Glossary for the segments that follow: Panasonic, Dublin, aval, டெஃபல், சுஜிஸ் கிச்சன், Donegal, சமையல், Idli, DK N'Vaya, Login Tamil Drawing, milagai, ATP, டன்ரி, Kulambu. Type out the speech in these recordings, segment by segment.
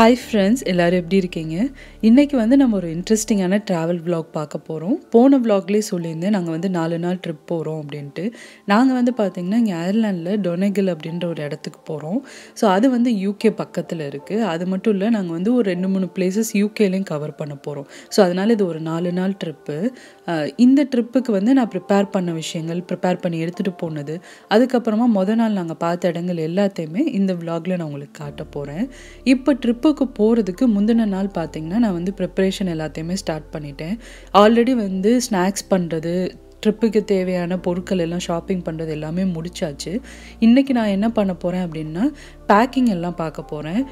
Hi friends, ellaru eppadi irukkinga innaiku vande nam oru interesting ana travel vlog paaka porom pona vlog la sollirunden naanga vande 4 naal trip porom abdinittu naanga vande pathina inga Ireland la Donegal abindra oru edathukku porom so adu vande UK பக்கத்துல இருக்கு அது மட்டும் இல்ல நாங்க வந்து ஒரு 2-3 places UK ல cover பண்ண போறோம் so அதனால இது ஒரு 4 நாள் trip இந்த trip க்கு வந்து நான் prepare பண்ண விஷயங்கள் prepare பண்ணி எடுத்துட்டு போனது அதுக்கு அப்புறமா முத நாள் நாங்க பார்த்த இடங்கள் எல்லாத்தையுமே இந்த vlog ல நான் உங்களுக்கு காட்ட போறேன் இப்போ trip க்கு போறதுக்கு முந்தின நாள் பாத்தீங்கன்னா நான் வந்து preparation எல்லாத்தையுமே ஸ்டார்ட் பண்ணிட்டேன் ஆல்ரெடி வந்து ஸ்நாக்ஸ் பண்றது ட்ரிப்புக்கு தேவையான பொருட்கள் எல்லாம் ஷாப்பிங் பண்றது எல்லாமே முடிச்சாச்சு இன்னைக்கு நான் என்ன பண்ண போறேன் அப்படினா பேக்கிங் எல்லாம் பார்க்க போறேன்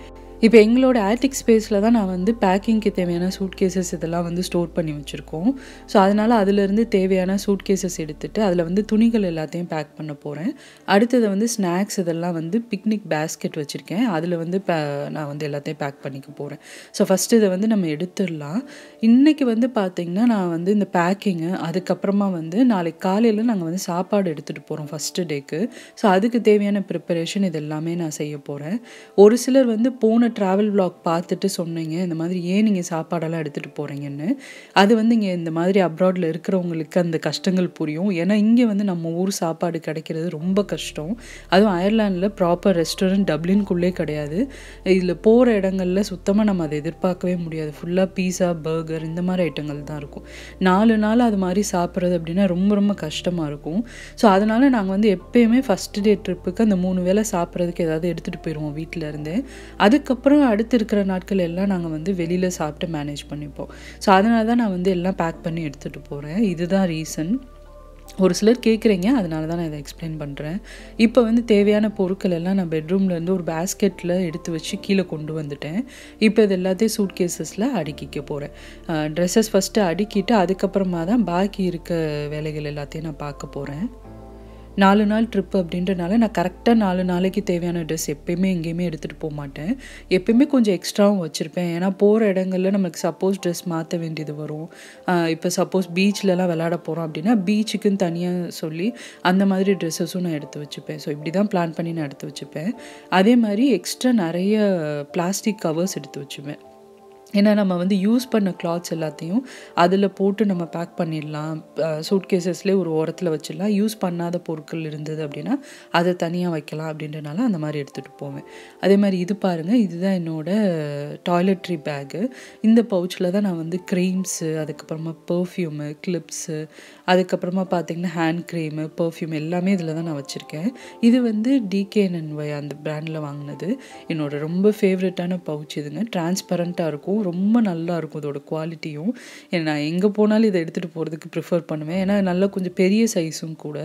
இப்போ எங்களோட attic spaceல தான் நான் வந்து பேக்கிங்க்கு தேவையான suitcases இதெல்லாம் வந்து ஸ்டோர் பண்ணி வச்சிருக்கோம் சோ அதனால அதில இருந்து தேவையான suitcases எடுத்துட்டு அதுல வந்து துணிகள் எல்லாத்தையும் பேக் பண்ண போறேன் அடுத்து வந்து ஸ்நாக்ஸ் இதெல்லாம் வந்து picnic basket வச்சிருக்கேன் அதுல வந்து நான் வந்து எல்லாத்தையும் பேக் பண்ணிக்க போறேன் சோ ஃபர்ஸ்ட் இத வந்து நம்ம எடுத்துறலாம் இன்னைக்கு வந்து பாத்தீங்கன்னா நான் வந்து இந்த பேக்கிங் அதுக்கு அப்புறமா வந்து நாளை காலையில நாங்க வந்து சாப்பாடு எடுத்துட்டு போறோம் ஃபர்ஸ்ட் டேக்கு சோ அதுக்கு தேவையான preparation இதெல்லாம் நான் செய்ய போறேன் ஒரு சிலர் வந்து போன travel vlog பார்த்துட்டு சொன்னீங்க இந்த மாதிரி ஏன் நீங்க சாப்பாடு எல்லாம் எடுத்துட்டு போறீங்கன்னு அது வந்து இந்த மாதிரி abroad ல இருக்குறவங்களுக்கு அந்த கஷ்டங்கள் புரியும் ஏனா இங்க வந்து நம்ம ஊர் சாப்பாடு கிடைக்கிறது ரொம்ப கஷ்டம் அதுவும் அயர்லாந்துல proper restaurant Dublin குள்ளே கிடையாது இதுல போற இடங்கள்ல சுத்தமா நம்ம அதை எதிர்பார்க்கவே முடியாது ஃபுல்லா பீஸா 버거 இந்த மாதிரி ஐட்டங்கள் தான் இருக்கும் நாலு நாள் அது மாதிரி சாப்பிறது அப்படினா ரொம்ப கஷ்டமா இருக்கும் சோ அதனால நாங்க வந்து எப்பயுமே first day tripக்கு அந்த மூணு வேளை சாப்பிறதுக்கு ஏதாவது எடுத்துட்டு போயிடுவோம் வீட்ல இருந்து அதுக்கு அப்புறம் அடுத்து இருக்கிற நாட்கள் எல்லாம் நாங்க வந்து வெளியில சாப்பிட்டு மேனேஜ் பண்ணிப்போம் சோ அதனால தான் நான் வந்து எல்லாம் பேக் பண்ணி எடுத்துட்டு போறேன் இதுதான் ரீசன் ஒரு சிலர் கேக்குறீங்க அதனால தான் நான் இத எக்ஸ்பிளைன் பண்றேன் இப்போ வந்து தேவையான பொருட்கள் எல்லாம் நான் பெட்ரூம்ல இருந்து ஒரு பாஸ்கெட்ல எடுத்து வச்சு கீழ கொண்டு வந்துட்டேன் இப்போ இத எல்லாத்தையும் சூட்கேसेसல அடிக்கிக்க போறேன் Dresses first அடிக்கிட்டு அதுக்கு அப்புறமா தான் பாக்கி இருக்க வேலைகள் எல்லாத்தையும் நான் பார்க்க போறேன் 4 நாள் ட்ரிப் அப்படின்றனால நான் கரெக்ட்டா 4 நாளைக்கு தேவையான Dress எப்பவுமே எங்கேயுமே எடுத்துட்டு போக மாட்டேன் எப்பவுமே கொஞ்சம் எக்ஸ்ட்ராவும் வச்சிருப்பேன் ஏனா போற இடங்கள்ல நமக்கு சப்போஸ் Dress மாத்த வேண்டியது வரும் இப்போ சப்போஸ் பீச்ல எல்லாம் விளையாட போறோம் அப்படினா பீச்சுக்கு தனியா சொல்லி அந்த மாதிரி Dresses நான் எடுத்து வச்சிப்பேன் சோ இப்படி தான் பிளான் பண்ணி நான் எடுத்து வச்சிப்பேன் அதே மாதிரி எக்ஸ்ட்ரா நிறைய பிளாஸ்டிக் கவர்ஸ் எடுத்து வச்சிப்பேன் ஏனா நம்ம வந்து யூஸ் பண்ண cloths எல்லாத்தையும் அதுல போட்டு நம்ம பேக் பண்ணிடலாம் suitcasesல ஒரு ஓரத்துல வச்சிடலாம் யூஸ் பண்ணாத பொருட்கள் இருந்தது அப்படினா அத தனியா வைக்கலாம் அப்படின்றனால அந்த மாதிரி எடுத்துட்டு போவேன் அதே மாதிரி இது பாருங்க இதுதான் என்னோட டாய்லெட்ரி பேக் இந்த பவுச்ல தான் நான் வந்து கிரீம்ஸ் அதுக்கு அப்புறமா perfume clips அதுக்கு அப்புறமா பாத்தீங்கன்னா ஹேண்ட் கிரீம் perfume எல்லாமே இதல தான் நான் வச்சிருக்கேன் இது வந்து DK N'Vaya அந்த பிராண்ட்ல வாங்குனது என்னோட ரொம்ப ஃபேவரட்டான பவுச் இதுங்க ட்ரான்ஸ்பரண்டா இருக்கும் ரொம்ப நல்லா இருக்கும் அதோட குவாலிட்டியும் நான் எங்க போனாலும் இத எடுத்துட்டு போறதுக்கு பிரெஃபர் பண்ணுவேன் ஏனா நல்ல கொஞ்சம் பெரிய சைஸும் கூட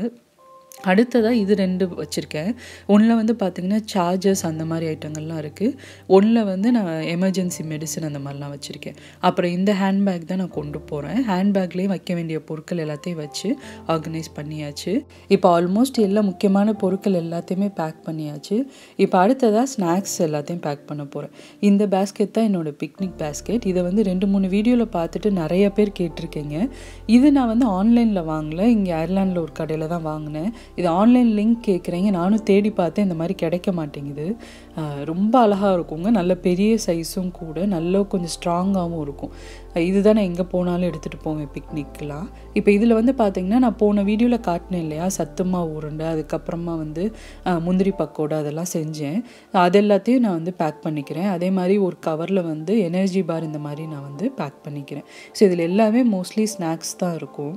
அடுத்ததா இது ரெண்டு வச்சிருக்கேன் ஒண்ணல வந்து பாத்தீங்கன்னா சார்ஜர்ஸ் அந்த மாதிரி ஐட்டங்கள்லாம் இருக்கு ஒண்ணல வந்து நான் எமர்ஜென்சி மெடிசன் அந்த மாதிரிலாம் வச்சிருக்கேன் அப்புறம் இந்த ஹேண்ட் பேக் தான் நான் கொண்டு போறேன் ஹேண்ட் பேக்லயே வைக்க வேண்டிய பொருட்கள் எல்லாத்தையும் வச்சு ஆர்கனைஸ் பண்ணியாச்சு இப்போ ஆல்மோஸ்ட் எல்லா முக்கியமான பொருட்கள் எல்லாத்தையுமே பேக் பண்ணியாச்சு இப்போ அடுத்ததா ஸ்நாக்ஸ் எல்லாத்தையும் பேக் பண்ண போறேன் இந்த பாஸ்கெட் தான் என்னோட பிக்னிக் பாஸ்கெட் இத வந்து 2-3 வீடியோல பார்த்துட்டு நிறைய பேர் கேட்டிருக்கீங்க இது நான் வந்து ஆன்லைன்ல வாங்கல இங்க அயர்லாந்துல ஒரு கடையில தான் வாங்குனேன் இது ஆன்லைன் லிங்க் கேக்குறீங்க நானும் தேடி பார்த்தேன் இந்த மாதிரி கிடைக்க மாட்டேங்குது ரொம்ப அழகா இருக்கும்ங்க நல்ல பெரிய சைஸும் கூட நல்ல கொஞ்சம் ஸ்ட்ராங்காவும் இருக்கும் இதுதான் நான் எங்க போனாலும் எடுத்துட்டு போவேன் பிக்னிக்லாம் இப்போ இதுல வந்து பாத்தீங்கன்னா நான் போன வீடியோல காட்டினேன் இல்லையா சத்துமா ஊருண்டை அதுக்கு அப்புறமா வந்து முந்திரி பக்கோடா அதெல்லாம் செஞ்சேன் அதெல்லாத்தையும் நான் வந்து பேக் பண்ணிக்கிறேன் அதே மாதிரி ஒரு கவர்ல வந்து எனர்ஜி பார் இந்த மாதிரி நான் வந்து பேக் பண்ணிக்கிறேன் சோ இதுல எல்லாமே மோஸ்ட்லி ஸ்நாக்ஸ் தான் இருக்கும்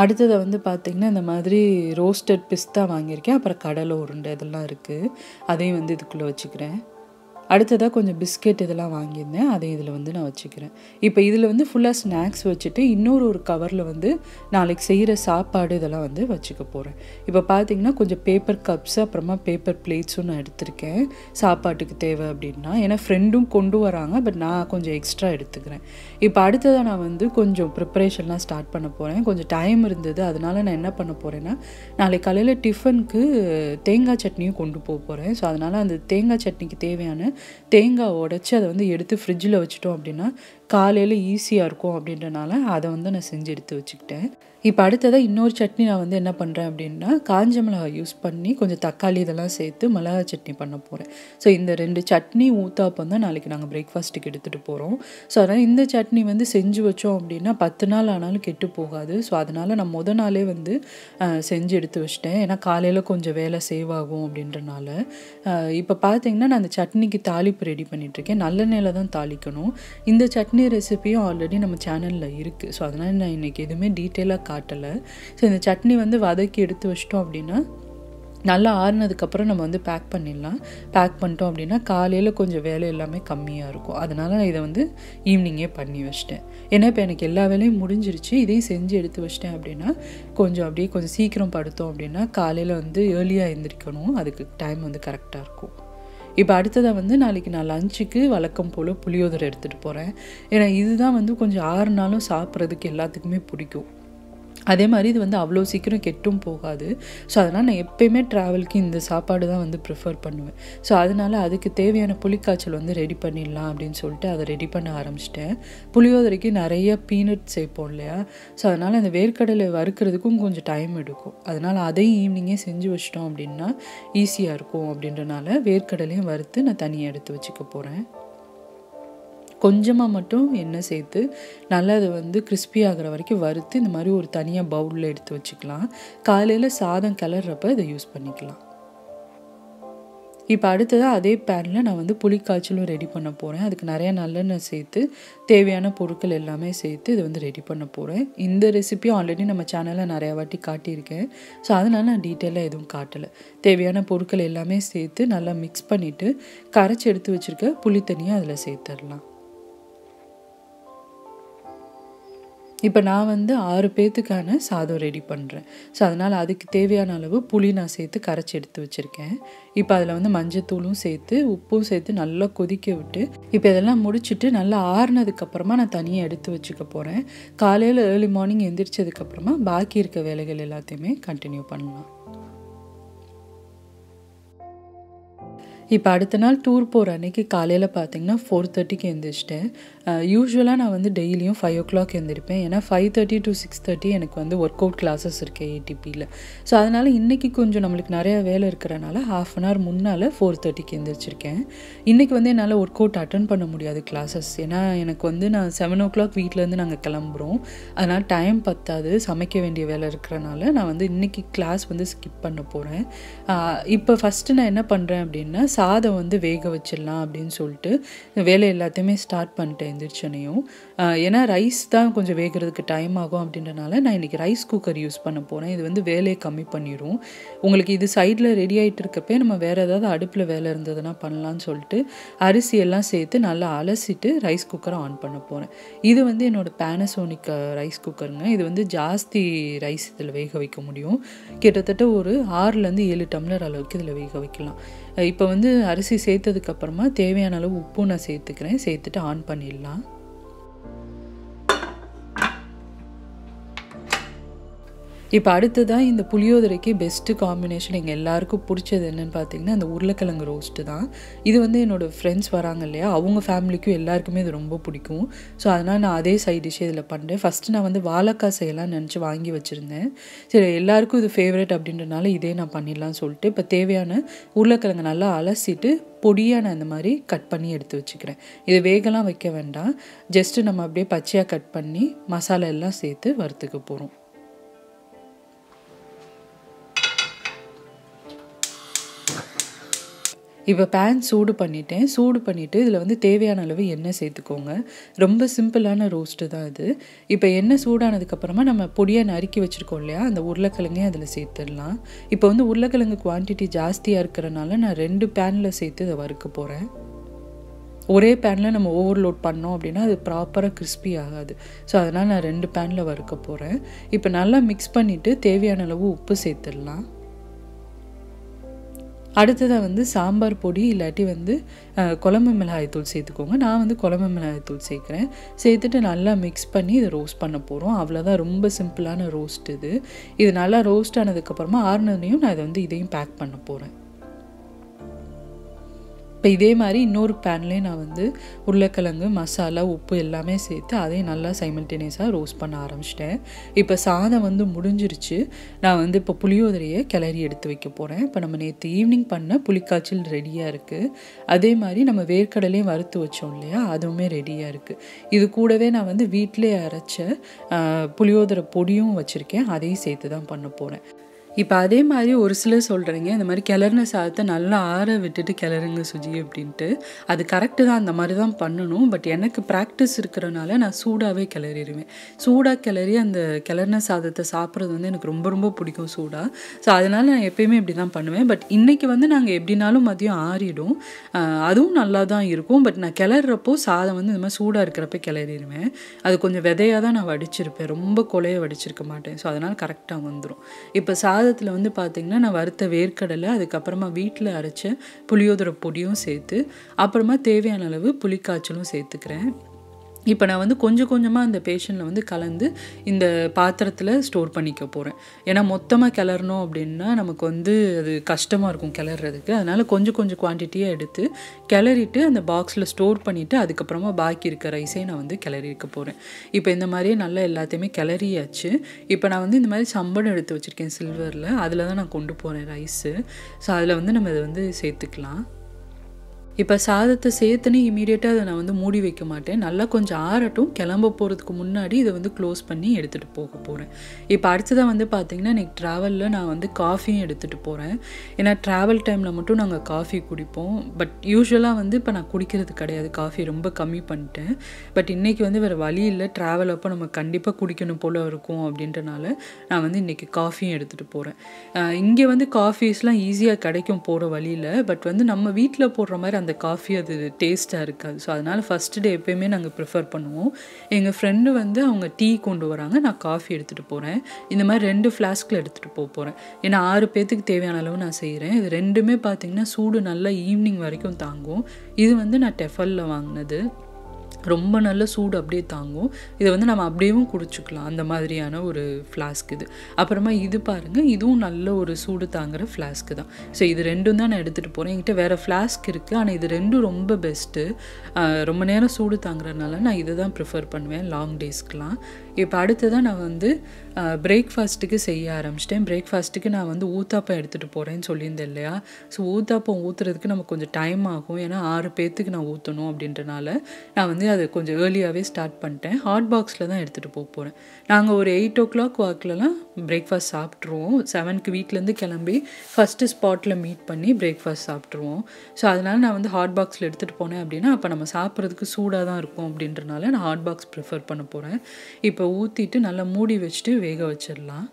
அடுத்தது வந்து பார்த்தீங்கன்னா இந்த மாதிரி ரோஸ்டட் பிஸ்தா வாங்கியிருக்கேன், அப்புறம் கடலை உருண்டை இதெல்லாம் இருக்குது, அதையும் வந்து இதுக்குள்ளே வச்சுக்கிறேன். அடுத்ததாக கொஞ்சம் பிஸ்கெட் இதெல்லாம் வாங்கியிருந்தேன், அதையும் இதில் வந்து நான் வச்சுக்கிறேன். இப்போ இதில் வந்து ஃபுல்லாக ஸ்நாக்ஸ் வச்சுட்டு இன்னொரு ஒரு கவரில் வந்து நாளைக்கு செய்கிற சாப்பாடு இதெல்லாம் வந்து வச்சுக்க போகிறேன். இப்போ பார்த்திங்கன்னா கொஞ்சம் பேப்பர் கப்ஸு அப்புறமா பேப்பர் பிளேட்ஸும் நான் எடுத்திருக்கேன் சாப்பாட்டுக்கு தேவை அப்படின்னா, ஏன்னா ஃப்ரெண்டும் கொண்டு வராங்க, பட் நான் கொஞ்சம் எக்ஸ்ட்ரா எடுத்துக்கிறேன். இப்போ அடுத்ததாக நான் வந்து கொஞ்சம் ப்ரிப்பரேஷன்லாம் ஸ்டார்ட் பண்ண போகிறேன். கொஞ்சம் டைம் இருந்தது, அதனால் நான் என்ன பண்ண போகிறேன்னா நாளைக்கு காலையில் டிஃபனுக்கு தேங்காய் சட்னியும் கொண்டு போக போகிறேன். ஸோ அதனால் அந்த தேங்காய் சட்னிக்கு தேவையான தேங்காய் உடச்சி அதை வந்து எடுத்து ஃப்ரிட்ஜில் வச்சுட்டோம் அப்படின்னா காலையில் ஈஸியாக இருக்கும் அப்படின்றனால அதை வந்து நான் செஞ்சு எடுத்து வச்சுக்கிட்டேன். இப்போ அடுத்ததாக இன்னொரு சட்னி நான் வந்து என்ன பண்ணுறேன் அப்படின்னா காஞ்ச மிளகாய் யூஸ் பண்ணி கொஞ்சம் தக்காளி இதெல்லாம் சேர்த்து மிளகாய் சட்னி பண்ண போகிறேன். ஸோ இந்த ரெண்டு சட்னி ஊத்தாப்பம் தான் நாளைக்கு நாங்கள் பிரேக்ஃபாஸ்ட்டுக்கு எடுத்துகிட்டு போகிறோம். ஸோ அதனால் இந்த சட்னி வந்து செஞ்சு வச்சோம் அப்படின்னா 10 நாள் ஆனாலும் கெட்டு போகாது. ஸோ அதனால் நான் முத நாளே வந்து செஞ்சு எடுத்து வச்சிட்டேன், ஏன்னா காலையில் கொஞ்சம் வேலை சேவ் ஆகும் அப்படின்றனால. இப்போ பார்த்திங்கன்னா நான் அந்த சட்னிக்கு தாளிப்பு ரெடி பண்ணிகிட்ருக்கேன். நல்லெண்ணெயில் தான் தாளிக்கணும். இந்த சட்னி ரெசிபியும் ஆல்ரெடி நம்ம சேனலில் இருக்குது. ஸோ அதனால் நான் இன்றைக்கி எதுவுமே டீட்டெயிலாக காட்டலை. ஸோ இந்த சட்னி வந்து வதக்கி எடுத்து வச்சிட்டோம் அப்படின்னா நல்லா ஆறுனதுக்கப்புறம் நம்ம வந்து பேக் பண்ணிடலாம். பேக் பண்ணிட்டோம் அப்படின்னா காலையில் கொஞ்சம் வேலை எல்லாமே கம்மியாக இருக்கும். அதனால் நான் இதை வந்து ஈவினிங்கே பண்ணி வச்சிட்டேன். ஏன்னா இப்போ எனக்கு எல்லா வேலையும் முடிஞ்சிருச்சு, இதையும் செஞ்சு எடுத்து வச்சிட்டேன் அப்படின்னா கொஞ்சம் அப்படியே கொஞ்சம் சீக்கிரம் படுத்தோம் அப்படின்னா காலையில் வந்து ஏர்லியாக எழுந்திரிக்கணும், அதுக்கு டைம் வந்து கரெக்டாக இருக்கும். இப்போ அடுத்ததாக வந்து நாளைக்கு நான் லஞ்சுக்கு வழக்கம் போல் புளியோதரை எடுத்துகிட்டு போகிறேன். ஏன்னா இதுதான் வந்து கொஞ்சம் 6 நாளும் சாப்பிட்றதுக்கு எல்லாத்துக்குமே பிடிக்கும். அதே மாதிரி இது வந்து அவ்வளோ சீக்கிரம் கெட்டும் போகாது. ஸோ அதனால் நான் எப்போயுமே ட்ராவலுக்கு இந்த சாப்பாடு தான் வந்து ப்ரிஃபர் பண்ணுவேன். ஸோ அதனால் அதுக்கு தேவையான புளிக்காய்ச்சல் வந்து ரெடி பண்ணிடலாம் அப்படின்னு சொல்லிட்டு அதை ரெடி பண்ண ஆரம்பிச்சிட்டேன். புளியோதரைக்கு நிறைய பீனட் சேர்ப்போம் இல்லையா, ஸோ அதனால் அந்த வேர்க்கடலை வறுக்கிறதுக்கும் கொஞ்சம் டைம் எடுக்கும். அதனால் அதையும் ஈவினிங்கே செஞ்சு வச்சிட்டோம் அப்படின்னா ஈஸியாக இருக்கும் அப்படின்றனால வேர்க்கடலையும் வறுத்து நான் தனியாக எடுத்து வச்சுக்க போகிறேன். கொஞ்சமாக மட்டும் எண்ணெய் சேர்த்து நல்லா அது வந்து கிறிஸ்பி ஆகிற வரைக்கும் வறுத்து இந்த மாதிரி ஒரு தனியாக பவுலில் எடுத்து வச்சுக்கலாம். காலையில் சாதம் கிளறப்ப இதை யூஸ் பண்ணிக்கலாம். இப்போ அடுத்ததாக அதே பேனில் நான் வந்து புளிக்காய்ச்சலும் ரெடி பண்ண போகிறேன். அதுக்கு நிறையா நல்லெண்ணெய் சேர்த்து தேவையான பொருட்கள் எல்லாமே சேர்த்து இது வந்து ரெடி பண்ண போகிறேன். இந்த ரெசிபியும் ஆல்ரெடி நம்ம சேனலில் நிறையா வாட்டி காட்டியிருக்கேன். ஸோ அதனால் நான் டீட்டெயிலாக எதுவும் காட்டலை. தேவையான பொருட்கள் எல்லாமே சேர்த்து நல்லா மிக்ஸ் பண்ணிவிட்டு கரைச்சி எடுத்து வச்சுருக்க புளி தண்ணியை அதில் சேர்த்துடலாம். இப்போ நான் வந்து 6 பேர்த்துக்கான சாதம் ரெடி பண்ணுறேன். ஸோ அதனால் அதுக்கு தேவையான அளவு புளி நான் சேர்த்து கரைச்சி எடுத்து வச்சுருக்கேன். இப்போ அதில் வந்து மஞ்சத்தூளும் சேர்த்து உப்பும் சேர்த்து நல்லா கொதிக்க விட்டு இப்போ இதெல்லாம் முடிச்சுட்டு நல்லா ஆறுனதுக்கப்புறமா நான் தனியாக எடுத்து வச்சுக்க போகிறேன். காலையில் ஏர்லி மார்னிங் எந்திரிச்சதுக்கப்புறமா பாக்கி இருக்க வேலைகள் எல்லாத்தையுமே கண்டினியூ பண்ணலாம். இப்போ அடுத்த நாள் டூர் போகிற அன்றைக்கி காலையில் பார்த்திங்கன்னா 4:30க்கு எழுந்திரிச்சிட்டேன். யூஸ்வலாக நான் வந்து டெய்லியும் 5 o'clock எழுந்திருப்பேன். ஏன்னா 5:30 to 6:30 எனக்கு வந்து ஒர்க் அவுட் கிளாஸஸ் இருக்குது ATPயில். ஸோ அதனால் இன்றைக்கி கொஞ்சம் நம்மளுக்கு நிறையா வேலை இருக்கிறனால 1/2 hour முன்னால் 4:30க்கு எழுந்திரிச்சிருக்கேன். இன்றைக்கி வந்து என்னால் ஒர்க் அவுட் அட்டன் பண்ண முடியாது கிளாஸஸ். ஏன்னா எனக்கு வந்து நான் 7 o'clock வீட்டிலேருந்து நாங்கள் கிளம்புறோம், அதனால் டைம் பத்தாது, சமைக்க வேண்டிய வேலை இருக்கிறனால நான் வந்து இன்றைக்கி கிளாஸ் வந்து ஸ்கிப் பண்ண போகிறேன். இப்போ ஃபஸ்ட்டு நான் என்ன பண்ணுறேன் அப்படின்னா சாதம் வந்து வேக வச்சிடலாம் அப்படின்னு சொல்லிட்டு வேலை எல்லாத்தையுமே ஸ்டார்ட் பண்ணிட்டேன் எந்திரிச்சனையும். ஏன்னா ரைஸ் தான் கொஞ்சம் வேகிறதுக்கு டைம் ஆகும் அப்படின்றனால நான் இன்றைக்கி ரைஸ் குக்கர் யூஸ் பண்ண போகிறேன். இது வந்து வேலையை கம்மி பண்ணிடும். உங்களுக்கு இது சைடில் ரெடி ஆகிட்டு இருக்கப்பே நம்ம வேறு ஏதாவது அடுப்பில் வேலை இருந்ததுன்னா பண்ணலான்னு சொல்லிட்டு அரிசியெல்லாம் சேர்த்து நல்லா அலசிட்டு ரைஸ் குக்கரை ஆன் பண்ண போகிறேன். இது வந்து என்னோடய Panasonic ரைஸ் குக்கருங்க. இது வந்து ஜாஸ்தி ரைஸ் இதில் வேக வைக்க முடியும். கிட்டத்தட்ட ஒரு 6-7 டம்ளர் அளவுக்கு இதில் வேக வைக்கலாம். இப்போ வந்து அரிசி சேர்த்ததுக்கப்புறமா தேவையான அளவு உப்பு நான் சேர்த்துக்கிறேன். சேர்த்துட்டு ஆன் பண்ணிடலாம். இப்போ அடுத்ததாக இந்த புளியோதரைக்கு பெஸ்ட்டு காம்பினேஷன் எங்கள் எல்லாேருக்கும் பிடிச்சது என்னென்னு பார்த்திங்கன்னா அந்த உருளைக்கிழங்கு ரோஸ்ட்டு தான். இது வந்து என்னோடய ஃப்ரெண்ட்ஸ் வராங்க இல்லையா, அவங்க ஃபேமிலிக்கும் எல்லாருக்குமே இது ரொம்ப பிடிக்கும். ஸோ அதனால் நான் அதே சைட் டிஷ்ஷே இதில் பண்ணுறேன். ஃபஸ்ட்டு நான் வந்து வாழைக்காய் செய்யலாம் நினச்சி வாங்கி வச்சுருந்தேன். சரி எல்லாேருக்கும் இது ஃபேவரட் அப்படின்றனால இதே நான் பண்ணிடலாம்னு சொல்லிட்டு இப்போ தேவையான உருளைக்கிழங்கு நல்லா அலசிட்டு பொடியாக நான் இந்த மாதிரி கட் பண்ணி எடுத்து வச்சுக்கிறேன். இது வேகலாம் வைக்க வேண்டாம், ஜஸ்ட்டு நம்ம அப்படியே பச்சையாக கட் பண்ணி மசாலா எல்லாம் சேர்த்து வறுத்துக்க போகிறோம். இப்போ பேன் சூடு பண்ணிட்டேன். சூடு பண்ணிவிட்டு இதில் வந்து தேவையான அளவு எண்ணெய் சேர்த்துக்கோங்க. ரொம்ப சிம்பிளான ரோஸ்ட்டு தான் இது. இப்போ எண்ணெய் சூடானதுக்கப்புறமா நம்ம பொடியாக நறுக்கி வச்சுருக்கோம் இல்லையா, அந்த உருளைக்கிழங்கையும் அதில் சேர்த்துடலாம். இப்போ வந்து உருளைக்கிழங்கு குவான்டிட்டி ஜாஸ்தியாக இருக்கிறனால நான் 2 பேனில் சேர்த்து இதை வறுக்க போகிறேன். ஒரே பேனில் நம்ம ஓவர்லோட் பண்ணோம் அப்படின்னா அது ப்ராப்பராக கிறிஸ்பி ஆகாது. ஸோ அதனால் நான் 2 பேனில் வறுக்க போகிறேன். இப்போ நல்லா மிக்ஸ் பண்ணிவிட்டு தேவையான அளவு உப்பு சேர்த்துடலாம். அடுத்ததாக வந்து சாம்பார் பொடி இல்லாட்டி வந்து குழம்பு மிளகாய்த்தூள் சேர்த்துக்கோங்க. நான் வந்து குழம்பு மிளகாய்த்தூள் சேர்க்குறேன். சேர்த்துட்டு நல்லா மிக்ஸ் பண்ணி இதை ரோஸ்ட் பண்ண போகிறோம். அவ்வளோதான், ரொம்ப சிம்பிளான ரோஸ்ட் இது. இது நல்லா ரோஸ்ட் ஆனதுக்கப்புறமா ஆறுனதுனையும் நான் இதை வந்து இதையும் பேக் பண்ண போகிறேன். இப்போ இதே மாதிரி இன்னொரு பேன்லேயே நான் வந்து உருளைக்கிழங்கு மசாலா உப்பு எல்லாமே சேர்த்து அதையும் நல்லா சைமல்டேனியஸாக ரோஸ்ட் பண்ண ஆரம்பிச்சிட்டேன். இப்போ சாதம் வந்து முடிஞ்சிருச்சு. நான் வந்து இப்போ புளியோதரையை கிளறி எடுத்து வைக்க போகிறேன். இப்போ நம்ம நேற்று ஈவினிங் பண்ண புளிக்காய்ச்சல் ரெடியாக இருக்குது. அதே மாதிரி நம்ம வேர்க்கடலையும் வறுத்து வச்சோம் இல்லையா, அதுவுமே ரெடியாக இருக்குது. இது கூடவே நான் வந்து வீட்டிலே அரைச்ச புளியோதரை பொடியும் வச்சுருக்கேன். அதையும் சேர்த்து தான் பண்ண போகிறேன். இப்போ அதே மாதிரி ஒரு சிலர் சொல்கிறீங்க, இந்த மாதிரி கிளறின சாதத்தை நல்லா ஆற விட்டுட்டு கிளறுங்க சுஜி அப்படின்ட்டு. அது கரெக்டு தான், அந்த மாதிரி தான் பண்ணணும். பட் எனக்கு ப்ராக்டிஸ் இருக்கிறனால நான் சூடாகவே கிளறிடுவேன். சூடாக கிளறி அந்த கிளறின சாதத்தை சாப்பிட்றது வந்து எனக்கு ரொம்ப ரொம்ப பிடிக்கும் சூடாக. ஸோ அதனால் நான் எப்போயுமே இப்படி தான் பண்ணுவேன். பட் இன்றைக்கி வந்து நாங்கள் எப்படினாலும் மதியம் ஆறிடும், அதுவும் நல்லா தான் இருக்கும். பட் நான் கிளறப்போ சாதம் வந்து இந்த மாதிரி சூடாக இருக்கிறப்ப கிளறிடுவேன். அது கொஞ்சம் விதையாக தான் நான் வடிச்சிருப்பேன், ரொம்ப கொலையை வடிச்சிருக்க மாட்டேன். ஸோ அதனால் கரெக்டாக வந்துடும். இப்போ சாதத்தில் வந்து பார்த்திங்கன்னா நான் வறுத்த வேர்க்கடலை, அதுக்கப்புறமா வீட்டில் அரைச்ச புளியோதரை பொடியும் சேர்த்து, அப்புறமா தேவையான அளவு புளிக்காய்ச்சலும் சேர்த்துக்கிறேன். இப்போ நான் வந்து கொஞ்சம் கொஞ்சமாக அந்த பேஷனில் வந்து கலந்து இந்த பாத்திரத்தில் ஸ்டோர் பண்ணிக்க போகிறேன். ஏன்னா மொத்தமாக கிளறணும் அப்படின்னா நமக்கு வந்து அது கஷ்டமாக இருக்கும் கிளறதுக்கு. அதனால் கொஞ்சம் கொஞ்சம் குவான்டிட்டியாக எடுத்து கிளறிட்டு அந்த பாக்ஸில் ஸ்டோர் பண்ணிவிட்டு அதுக்கப்புறமா பாக்கி இருக்க ரைஸே நான் வந்து கிளறிக்க போகிறேன். இப்போ இந்த மாதிரியே நல்லா எல்லாத்தையுமே கிளறியாச்சு. இப்போ நான் வந்து இந்த மாதிரி சம்படம் எடுத்து வச்சுருக்கேன் சில்வரில், அதில் தான் நான் கொண்டு போகிறேன் ரைஸு. ஸோ அதில் வந்து நம்ம இதை வந்து சேர்த்துக்கலாம். இப்போ சாதத்தை சேர்த்துன்னு இமீடியட்டாக அதை நான் வந்து மூடி வைக்க மாட்டேன். நல்லா கொஞ்சம் ஆறட்டும், கிளம்ப போகிறதுக்கு முன்னாடி இதை வந்து க்ளோஸ் பண்ணி எடுத்துகிட்டு போக போகிறேன். இப்போ அடுத்ததாக வந்து பார்த்திங்கன்னா இன்றைக்கி ட்ராவலில் நான் வந்து காஃபியும் எடுத்துகிட்டு போகிறேன். ஏன்னா ட்ராவல் டைமில் மட்டும் நாங்கள் காஃபி குடிப்போம். பட் யூஸ்வலாக வந்து இப்போ நான் குடிக்கிறது கிடையாது, காஃபி ரொம்ப கம்மி பண்ணிட்டேன். பட் இன்றைக்கி வந்து வேறு வழி இல்லை, ட்ராவல் அப்போ நம்ம கண்டிப்பாக குடிக்கணும் போல் இருக்கும் அப்படின்றனால நான் வந்து இன்றைக்கி காஃபியும் எடுத்துகிட்டு போகிறேன். இங்கே வந்து காஃபிஸ்லாம் ஈஸியாக கிடைக்கும் போகிற வழியில். பட் வந்து நம்ம வீட்டில் போடுற மாதிரி அந்த காஃபி அது டேஸ்ட்டாக இருக்காது. ஸோ அதனால் ஃபஸ்ட் டே எப்போயுமே நாங்கள் ப்ரிஃபர் பண்ணுவோம். எங்கள் ஃப்ரெண்டு வந்து அவங்க டீ கொண்டு வராங்க, நான் காஃபி எடுத்துகிட்டு போகிறேன். இந்த மாதிரி 2 ஃப்ளாஸ்கில் எடுத்துகிட்டு போக போகிறேன். ஏன்னா 6 பேர்த்துக்கு தேவையான அளவு நான் செய்கிறேன். இது 2மே பார்த்திங்கன்னா சூடு நல்லா ஈவினிங் வரைக்கும் தாங்கும். இது வந்து நான் டெஃபலில் வாங்கினது, ரொம்ப நல்ல சூடு அப்படியே தாங்கும். இதை வந்து நம்ம அப்படியேவும் குடிச்சுக்கலாம், அந்த மாதிரியான ஒரு ஃப்ளாஸ்க் இது. அப்புறமா இது பாருங்கள், இதுவும் நல்ல ஒரு சூடு தாங்குகிற ஃப்ளாஸ்க்கு தான். ஸோ இது 2 தான் நான் எடுத்துகிட்டு போகிறேன். என்கிட்ட வேறு ஃப்ளாஸ்க் இருக்குது, ஆனால் இது 2 ரொம்ப பெஸ்ட்டு. ரொம்ப நேரம் சூடு தாங்குறதுனால நான் இதை தான் ப்ரிஃபர் பண்ணுவேன் லாங் டேஸ்க்கெலாம். இப்போ அடுத்ததான் நான் வந்து பிரேக்ஃபாஸ்ட்டுக்கு செய்ய ஆரம்பிச்சிட்டேன். பிரேக்ஃபாஸ்ட்டுக்கு நான் வந்து ஊத்தாப்பம் எடுத்துகிட்டு போகிறேன்னு சொல்லியிருந்தேன் இல்லையா. ஸோ ஊத்தாப்பம் ஊற்றுறதுக்கு நமக்கு கொஞ்சம் டைம் ஆகும், ஏன்னா 6 பேர்த்துக்கு நான் ஊற்றணும் அப்படின்றனால நான் வந்து அது கொஞ்சம் ஏர்லியாகவே ஸ்டார்ட் பண்ணிட்டேன். ஹாட் பாக்ஸில் தான் எடுத்துகிட்டு போக போகிறேன். நாங்கள் ஒரு 8 o'clock வாக்கிலலாம் பிரேக்ஃபாஸ்ட் சாப்பிட்ருவோம். 7க்கு வீட்டிலேருந்து கிளம்பி ஃபஸ்ட்டு ஸ்பாட்டில் மீட் பண்ணி பிரேக்ஃபாஸ்ட் சாப்பிட்ருவோம். ஸோ அதனால் நான் வந்து ஹாட் பாக்ஸில் எடுத்துகிட்டு போனேன் அப்படின்னா அப்போ நம்ம சாப்பிட்றதுக்கு சூடாக தான் இருக்கும் அப்படின்றனால நான் ஹாட் பாக்ஸ் ப்ரிஃபர் பண்ண போகிறேன். இப்போ ஊற்றிட்டு நல்லா மூடி வச்சுட்டு வேக வச்சிடலாம்.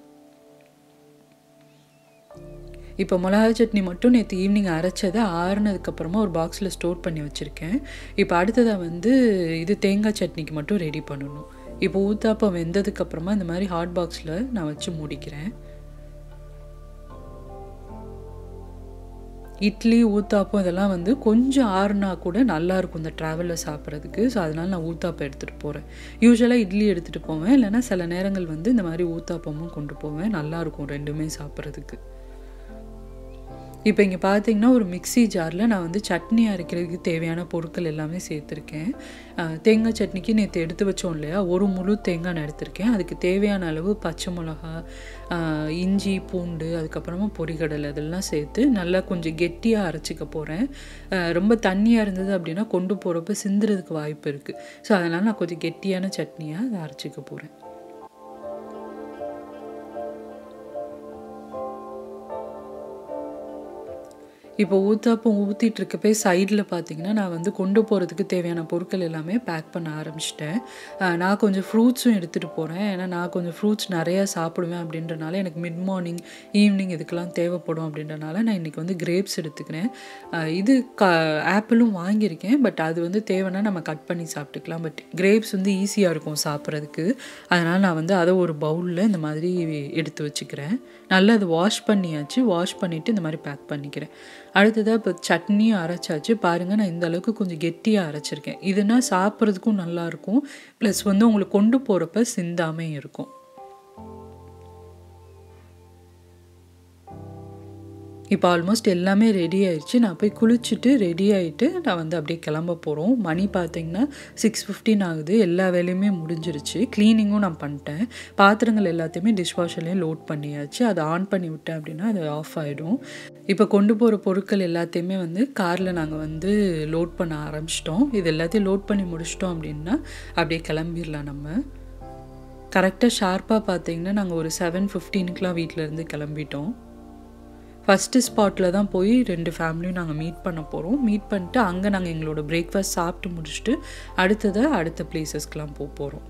இப்போ மிளகா சட்னி மட்டும் நேற்று ஈவினிங் அரைச்சதை ஆறுனதுக்கப்புறமா ஒரு பாக்ஸில் ஸ்டோர் பண்ணி வச்சுருக்கேன். இப்போ அடுத்ததாக வந்து இது தேங்காய் சட்னிக்கு மட்டும் ரெடி பண்ணணும். இப்போ ஊத்தாப்பம் வெந்ததுக்கப்புறமா இந்த மாதிரி ஹாட் பாக்ஸில் நான் வச்சு முடிக்கிறேன். இட்லி ஊத்தாப்பம் இதெல்லாம் வந்து கொஞ்சம் ஆறுனா கூட நல்லாயிருக்கும் இந்த ட்ராவலில் சாப்பிட்றதுக்கு. ஸோ அதனால் நான் ஊத்தாப்பம் எடுத்துகிட்டு போகிறேன். யூஸ்வலாக இட்லி எடுத்துகிட்டு போவேன், இல்லைனா சில நேரங்கள் வந்து இந்த மாதிரி ஊத்தாப்பமும் கொண்டு போவேன். நல்லாயிருக்கும் 2மே சாப்பிட்றதுக்கு. இப்போ இங்கே பார்த்திங்கன்னா ஒரு மிக்ஸி ஜாரில் நான் வந்து சட்னி அரைக்கிறதுக்கு தேவையான பொருட்கள் எல்லாமே சேர்த்துருக்கேன். தேங்காய் சட்னிக்கு நேற்று எடுத்து வச்சோம் இல்லையா, ஒரு முழு தேங்காய் நான் எடுத்திருக்கேன். அதுக்கு தேவையான அளவு பச்சை மிளகா, இஞ்சி, பூண்டு, அதுக்கப்புறமா பொரிகடலை அதெல்லாம் சேர்த்து நல்லா கொஞ்சம் கெட்டியாக அரைச்சிக்க போகிறேன். ரொம்ப தண்ணியாக இருந்தது அப்படின்னா கொண்டு போகிறப்ப சிந்துறதுக்கு வாய்ப்பு இருக்குது. ஸோ அதனால் நான் கொஞ்சம் கெட்டியான சட்னியாக அதை அரைச்சிக்க போகிறேன். இப்போ ஊற்றிட்டு இருக்கப்பே சைடில் பார்த்தீங்கன்னா நான் வந்து கொண்டு போகிறதுக்கு தேவையான பொருட்கள் எல்லாமே பேக் பண்ண ஆரம்பிச்சிட்டேன். நான் கொஞ்சம் ஃப்ரூட்ஸும் எடுத்துகிட்டு போகிறேன், ஏன்னா நான் கொஞ்சம் ஃப்ரூட்ஸ் நிறையா சாப்பிடுவேன் அப்படின்றனால எனக்கு மிட் மார்னிங் ஈவினிங் இதுக்கெல்லாம் தேவைப்படும் அப்படின்றனால நான் இன்றைக்கி வந்து கிரேப்ஸ் எடுத்துக்கிறேன். இது ஆப்பிளும் வாங்கியிருக்கேன், பட் அது வந்து தேவைன்னா நம்ம கட் பண்ணி சாப்பிட்டுக்கலாம், பட் கிரேப்ஸ் வந்து ஈஸியாக இருக்கும் சாப்பிட்றதுக்கு, அதனால் நான் வந்து அதை ஒரு பவுலில் இந்த மாதிரி எடுத்து வச்சுக்கிறேன். நல்லா அது வாஷ் பண்ணியாச்சு, வாஷ் பண்ணிவிட்டு இந்த மாதிரி பேக் பண்ணிக்கிறேன். அடுத்ததாக இப்போ சட்னியும் அரைச்சாச்சு பாருங்கள். நான் இந்த அளவுக்கு கொஞ்சம் கெட்டியாக அரைச்சிருக்கேன், இதுனா சாப்பிட்றதுக்கும் நல்லாயிருக்கும், ப்ளஸ் வந்து உங்களுக்கு கொண்டு போகிறப்ப சிந்தாமே இருக்கும். இப்போ ஆல்மோஸ்ட் எல்லாமே ரெடி ஆகிடுச்சு. நான் போய் குளிச்சுட்டு ரெடி ஆகிட்டு நான் வந்து அப்படியே கிளம்ப போகிறோம். மணி பார்த்திங்கன்னா 6:15 ஆகுது. எல்லா வேலையுமே முடிஞ்சிருச்சு, க்ளீனிங்கும் நான் பண்ணிட்டேன், பாத்திரங்கள் எல்லாத்தையுமே டிஷ்வாஷர்லேயும் லோட் பண்ணியாச்சு. அது ஆன் பண்ணி விட்டேன் அப்படின்னா அது ஆஃப் ஆகிடும். இப்போ கொண்டு போகிற பொருட்கள் எல்லாத்தையுமே வந்து காரில் நாங்கள் வந்து லோட் பண்ண ஆரம்பிச்சிட்டோம். இது எல்லாத்தையும் லோட் பண்ணி முடிச்சிட்டோம் அப்படின்னா அப்படியே கிளம்பிடலாம். நம்ம கரெக்டாக ஷார்ப்பாக பார்த்திங்கன்னா நாங்கள் ஒரு 7:15க்குலாம் வீட்டிலேருந்து கிளம்பிட்டோம். ஃபஸ்ட்டு ஸ்பாட்டில் தான் போய் ரெண்டு ஃபேமிலியும் நாங்கள் மீட் பண்ண போகிறோம். மீட் பண்ணிட்டு அங்கே நாங்கள் எங்களோட பிரேக்ஃபாஸ்ட் சாப்பிட்டு முடிச்சுட்டு அடுத்ததாக அடுத்த பிளேசஸ்க்கெலாம் போக போகிறோம்.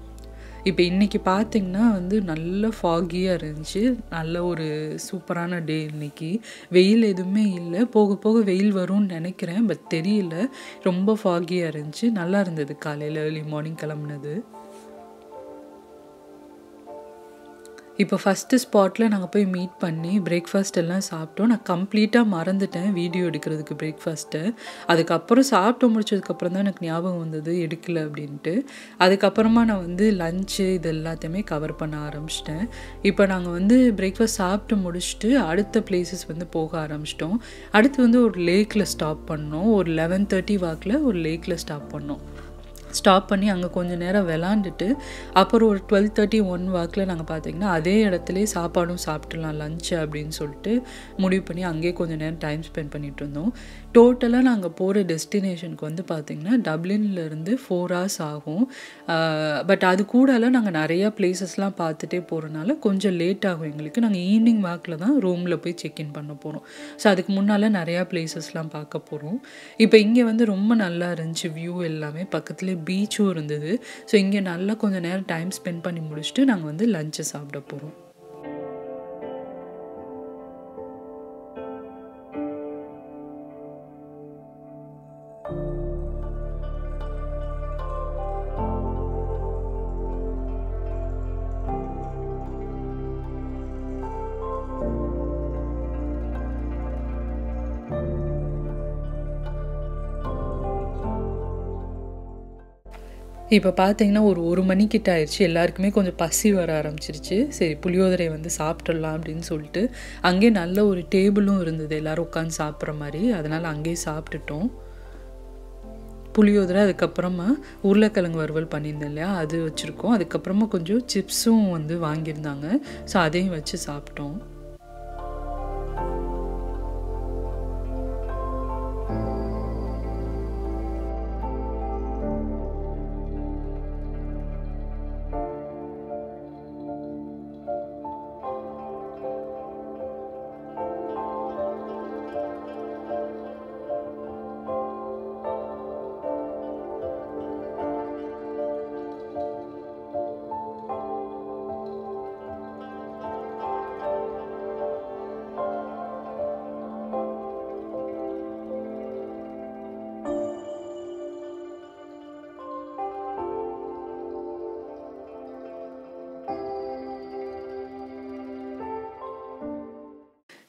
இப்போ இன்றைக்கி பார்த்திங்கன்னா வந்து நல்ல ஃபாகியாக இருந்துச்சு, நல்ல ஒரு சூப்பரான டே. இன்றைக்கி வெயில் எதுவுமே இல்லை, போக போக வெயில் வரும்னு நினைக்கிறேன், பட் தெரியல. ரொம்ப ஃபாகியாக இருந்துச்சு, நல்லா இருந்தது. காலையில் ஏர்லி மார்னிங் கிளம்புனது. இப்போ ஃபஸ்ட்டு ஸ்பாட்டில் நாங்கள் போய் மீட் பண்ணி பிரேக்ஃபாஸ்ட் எல்லாம் சாப்பிட்டோம். நான் கம்ப்ளீட்டாக மறந்துட்டேன் வீடியோ எடுக்கிறதுக்கு பிரேக்ஃபாஸ்ட்டை. அதுக்கப்புறம் சாப்பிட்டு முடிச்சதுக்கப்புறம் தான் எனக்கு ஞாபகம் வந்தது எடுக்கலை அப்படின்ட்டு. அதுக்கப்புறமா நான் வந்து லஞ்சு இது எல்லாத்தையுமே கவர் பண்ண ஆரம்பிச்சிட்டேன். இப்போ நாங்கள் வந்து பிரேக்ஃபாஸ்ட் சாப்பிட்டு முடிச்சுட்டு அடுத்த பிளேசஸ் வந்து போக ஆரம்பிச்சிட்டோம். அடுத்து வந்து ஒரு லேக்கில் ஸ்டாப் பண்ணோம். ஒரு 11:30 வாக்கில் ஒரு லேக்கில் ஸ்டாப் பண்ணோம். ஸ்டாப் பண்ணி அங்கே கொஞ்சம் நேரம் விளாண்டுட்டு அப்புறம் ஒரு 12:31 வாக்கில் நாங்கள் பார்த்திங்கன்னா அதே இடத்துலேயே சாப்பாடும் சாப்பிட்டுலாம் லஞ்சு அப்படின்னு சொல்லிட்டு முடிவு பண்ணி அங்கேயே கொஞ்சம் நேரம் டைம் ஸ்பெண்ட் பண்ணிகிட்டு இருந்தோம். டோட்டலாக நாங்கள் போகிற டெஸ்டினேஷனுக்கு வந்து பார்த்திங்கன்னா டப்ளின்லேருந்து 4 hours ஆகும். பட் அது கூடலாம் நாங்கள் நிறையா பிளேசஸ்லாம் பார்த்துட்டே போகிறனால கொஞ்சம் லேட் ஆகும் எங்களுக்கு. நாங்கள் ஈவினிங் வாக்கில் தான் ரூமில் போய் செக்இன் பண்ண போகிறோம். ஸோ அதுக்கு முன்னால் நிறையா பிளேசஸ்லாம் பார்க்க போகிறோம். இப்போ இங்கே வந்து ரொம்ப நல்லா இருந்துச்சு வியூ எல்லாமே, பக்கத்துலேயே பீச்சும் இருந்தது. ஸோ இங்கே நல்லா கொஞ்சம் நேரம் டைம் ஸ்பெண்ட் பண்ணி முடிச்சுட்டு நாங்கள் வந்து லஞ்சை சாப்பிட போகிறோம். இப்போ பார்த்திங்கன்னா ஒரு மணிக்கிட்ட ஆயிடுச்சு. எல்லாருக்குமே கொஞ்சம் பசி வர ஆரம்பிச்சிருச்சு. சரி புளியோதரை வந்து சாப்பிட்றலாம் அப்படின்னு சொல்லிட்டு அங்கே நல்ல ஒரு டேபிளும் இருந்தது எல்லோரும் உட்காந்து சாப்பிட்ற மாதிரி. அதனால் அங்கேயே சாப்பிட்டுட்டோம் புளியோதரை. அதுக்கப்புறமா உருளைக்கிழங்கு வறுவல் பண்ணியிருந்தேன் இல்லையா, அது வச்சுருக்கோம். அதுக்கப்புறமா கொஞ்சம் சிப்ஸும் வந்து வாங்கியிருந்தாங்க, ஸோ அதையும் வச்சு சாப்பிட்டோம்.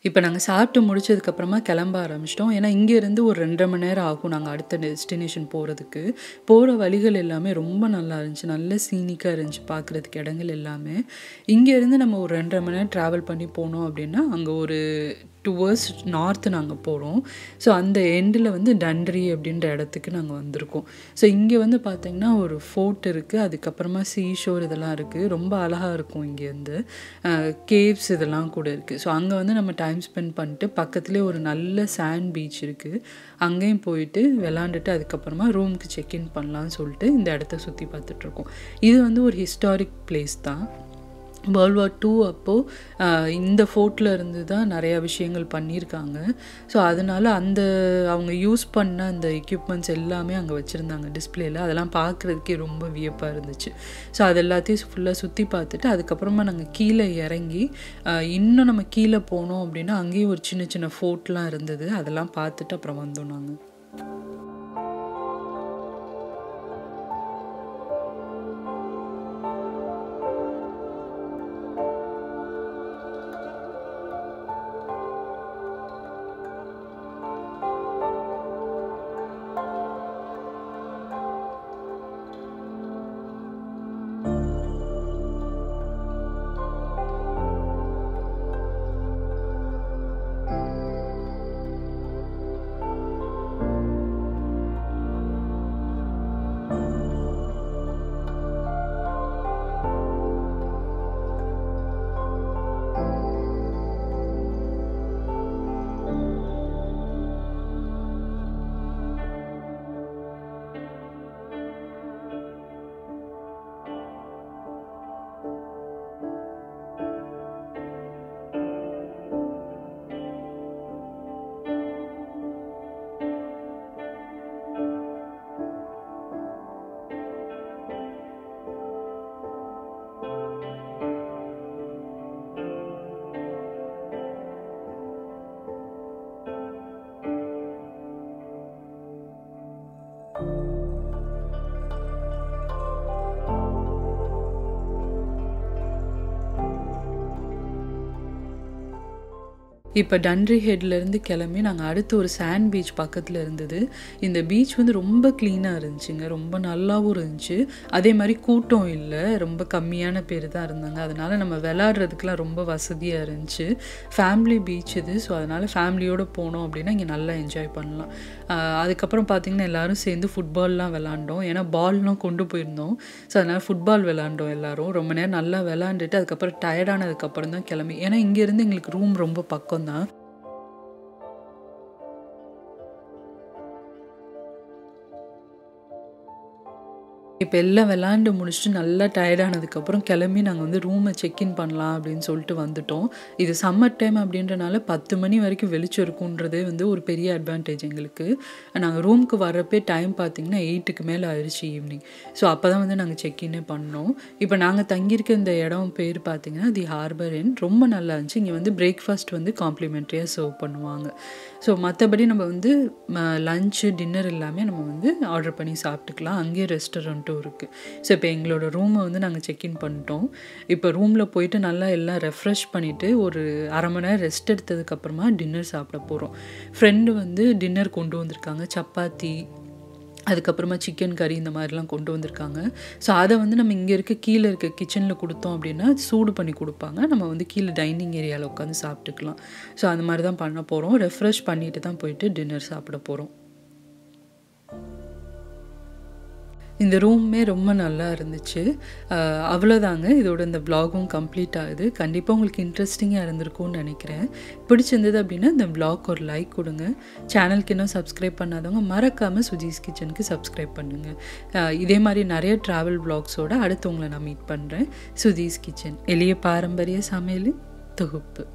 இப்போ நாங்கள் சாப்பிட்டு முடிச்சதுக்கப்புறமா கிளம்ப ஆரம்பிச்சிட்டோம். ஏன்னா இங்கேருந்து ஒரு 2.5 மணி நேரம் ஆகும் நாங்கள் அடுத்த டெஸ்டினேஷன் போகிறதுக்கு. போகிற வழிகள் எல்லாமே ரொம்ப நல்லா இருந்துச்சு, நல்ல சீனிக்காக இருந்துச்சு பார்க்குறதுக்கு இடங்கள் எல்லாமே. இங்கேருந்து நம்ம ஒரு 2.5 மணி நேரம் ட்ராவல் பண்ணி போனோம் அப்படின்னா அங்கே ஒரு 2 hours நார்த்து நாங்கள் போகிறோம். ஸோ அந்த எண்டில் வந்து டன்ரி அப்படின்ற இடத்துக்கு நாங்கள் வந்திருக்கோம். ஸோ இங்கே வந்து பார்த்திங்கன்னா ஒரு ஃபோர்ட் இருக்குது, அதுக்கப்புறமா சீஷோர் இதெல்லாம் இருக்குது. ரொம்ப அழகாக இருக்கும். இங்கே வந்து கேவ்ஸ் இதெல்லாம் கூட இருக்குது. ஸோ அங்கே வந்து நம்ம டைம் ஸ்பெண்ட் பண்ணிட்டு பக்கத்துலேயே ஒரு நல்ல சாண்ட் பீச் இருக்குது, அங்கேயும் போயிட்டு விளாண்டுட்டு அதுக்கப்புறமா ரூமுக்கு செக்இன் பண்ணலான்னு சொல்லிட்டு இந்த இடத்த சுற்றி பார்த்துட்ருக்கோம். இது வந்து ஒரு ஹிஸ்டாரிக் பிளேஸ் தான். World War II அப்போ இந்த ஃபோர்ட்ல இருந்து தான் நிறைய விஷயங்கள் பண்ணிருக்காங்க சோ அதனால அந்த அவங்க யூஸ் பண்ண அந்த equipments எல்லாமே அங்க வச்சிருந்தாங்க டிஸ்ப்ளேல அதெல்லாம் பார்க்கிறதுக்கே ரொம்ப வியப்பா இருந்துச்சு சோ அதெல்லாம் ஃபுல்லா சுத்தி பார்த்துட்டு அதுக்கு அப்புறமா நாங்க கீழ இறங்கி இன்னும் நம்ம கீழ போனும் அப்படினா அங்கே ஒரு சின்ன சின்ன ஃபோர்ட்லாம் இருந்தது அதெல்லாம் பார்த்துட்டு அப்புறம் வந்தோம் நாங்க இப்ப டன்ரி ஹெட்ல இருந்து கிளம்பி நாங்க அடுத்து ஒரு சாண்ட் பீச் பக்கத்துல இருந்தது இந்த பீச் வந்து ரொம்ப க்ளீனா இருந்துச்சுங்க ரொம்ப நல்லாவும் இருந்துச்சு அதே மாதிரி கூட்டம் இல்ல ரொம்ப கம்மியான பேர் தான் இருந்தாங்க அதனால நம்ம விளையாடுறதுக்குலாம் ரொம்ப வசதியா இருந்துச்சு ஃபேமிலி பீச் இது சோ அதனால ஃபேமிலியோட போனும் அப்படினா இங்க நல்லா என்ஜாய் பண்ணலாம் அதுக்கு அப்புறம் பாத்தீங்கன்னா எல்லாரும் சேர்ந்து ஃபுட்பால்லாம் விளையாண்டோம் ஏனா பால்லாம் கொண்டு போயிருந்தோம் சோ அதனால ஃபுட்பால் விளையாண்டோம் எல்லாரும் ரொம்ப நேரம் நல்லா விளையாண்டுட்டு அதுக்கு அப்புறம் டயர்ட் ஆனதுக்கு அப்புறம் தான் கிளம்பி ஏனா இங்க இருந்து எங்களுக்கு ரூம் ரொம்ப பக்கம் Now. இப்ப எல்லாம் விளையாண்டு முடிச்சிட்டு நல்லா டயர்ட் ஆனதுக்கு அப்புறம் கிளம்பி நாங்க வந்து ரூமை செக் இன் பண்ணலாம் அப்படினு சொல்லிட்டு வந்துட்டோம் இது சம்மர் டைம் அப்படின்றனால 10 மணி வரைக்கும் வெளிச்சம் இருக்கும்ன்றதே வந்து ஒரு பெரிய அட்வான்டேஜ் எங்களுக்கு நாங்க ரூமுக்கு வரப்பே டைம் பாத்தீங்கன்னா 8 க்கு மேல ஆயிருச்சு ஈவினிங் சோ அப்பதான் வந்து நாங்க செக் இன் பண்ணோம் இப்போ நாங்க தங்கி இருக்க இந்த இடம் பேர் பாத்தீங்கன்னா தி ஹார்பர் இன் ரொம்ப நல்லா இருந்துச்சு இங்க வந்து பிரேக்பாஸ்ட் வந்து காம்ப்ளிமெண்டரியா சர்வ் பண்ணுவாங்க சோ மத்தபடி நம்ம வந்து லஞ்ச் டின்னர் எல்லாமே நம்ம வந்து ஆர்டர் பண்ணி சாப்பிட்டுக்கலாம் அங்கே restaurant So, if you have a room, you check in. Now, if you room, you can refresh and rest after dinner. Friend has dinner, chapati, அதுக்கப்புறமா சிக்கன் கறி இந்த மாதிரி எல்லாம் கொண்டு வந்திருக்காங்க சோ அத வந்து நம்ம இங்க இருக்க கீழ இருக்க கிச்சன்ல கொடுத்தோம் அப்படினா சூடு பண்ணி கொடுப்பாங்க நம்ம வந்து கீழ டைனிங் ஏரியால உட்கார்ந்து சாப்பிட்டுக்கலாம் சோ அந்த மாதிரி தான் பண்ண போறோம் refresh பண்ணிட்டு தான் போயிடு டின்னர் சாப்பிட போறோம் இந்த ரூம்மே ரொம்ப நல்லா இருந்துச்சு அவ்ளோதாங்க இதோட இந்த vlogம் கம்ப்ளீட் ஆகுது கண்டிப்பா உங்களுக்கு இன்ட்ரஸ்டிங்கா இருந்திருக்கும்னு நினைக்கிறேன் பிடிச்சிருந்தது அப்படினா இந்த vlog ஒரு லைக் கொடுங்க சேனலுக்கு இன்னும் subscribe பண்ணாதவங்க மறக்காம சுஜிஸ் கிச்சனுக்கு subscribe பண்ணுங்க இதே மாதிரி நிறைய travel vlogs ஓட அடுத்து உங்களை நான் மீட் பண்றேன் சுஜிஸ் கிச்சன் எளிய பாரம்பரிய சமையல் தொகுப்பு